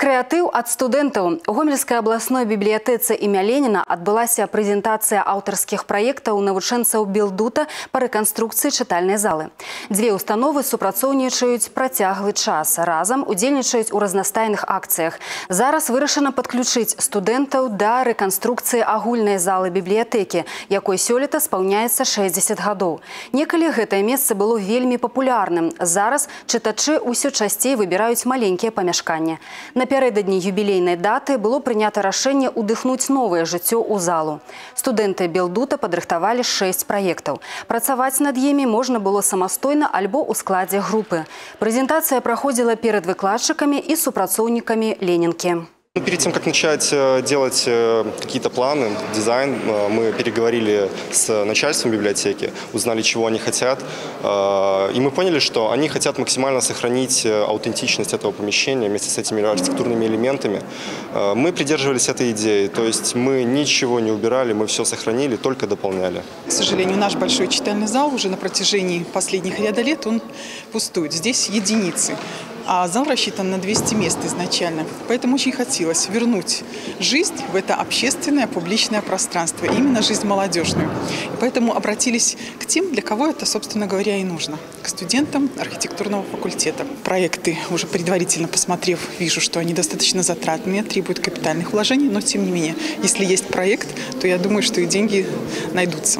Крэатыў ад студэнтаў. У Гомельскай абласной бібліятэцы імя Леніна адбылася прэзентацыя аўтарскіх праектаў навучэнцаў БелДУТа па рэканструкцыі чытальнай залы. Дзве установы супрацоўнічаюць працяглы час, разам удзельнічаюць у разнастайных акцыях. Зараз вырашана падключыць студэнтаў да рэканструкцыі агульнай залы бібліятэкі, якой сёлета спаўняецца 60 гадоў. Некалі гэтае месца было вельмі папулярным. Зараз чытачы ўсё часцей выбіраюць маленькія памяшканні. Напярэдадні юбілейнай даты было прынята рашэнне ўдыхнуць новае жыццё ў залу. Студэнты БелДУТа падрыхтавалі 6 праектаў. Працаваць над імі можна было самастойна альбо ў складзе групы. Прэзентацыя праходзіла перад выкладчыкамі і супрацоўнікамі Ленінкі. Перед тем, как начать делать какие-то планы, дизайн, мы переговорили с начальством библиотеки, узнали, чего они хотят. И мы поняли, что они хотят максимально сохранить аутентичность этого помещения вместе с этими архитектурными элементами. Мы придерживались этой идеи, то есть мы ничего не убирали, мы все сохранили, только дополняли. К сожалению, наш большой читальный зал уже на протяжении последних ряда лет он пустует. Здесь единицы. А зал рассчитан на 200 мест изначально, поэтому очень хотелось вернуть жизнь в это общественное, публичное пространство, именно жизнь молодежную. И поэтому обратились к тем, для кого это, собственно говоря, и нужно, к студентам архитектурного факультета. Проекты, уже предварительно посмотрев, вижу, что они достаточно затратные, требуют капитальных вложений, но тем не менее, если есть проект, то я думаю, что и деньги найдутся.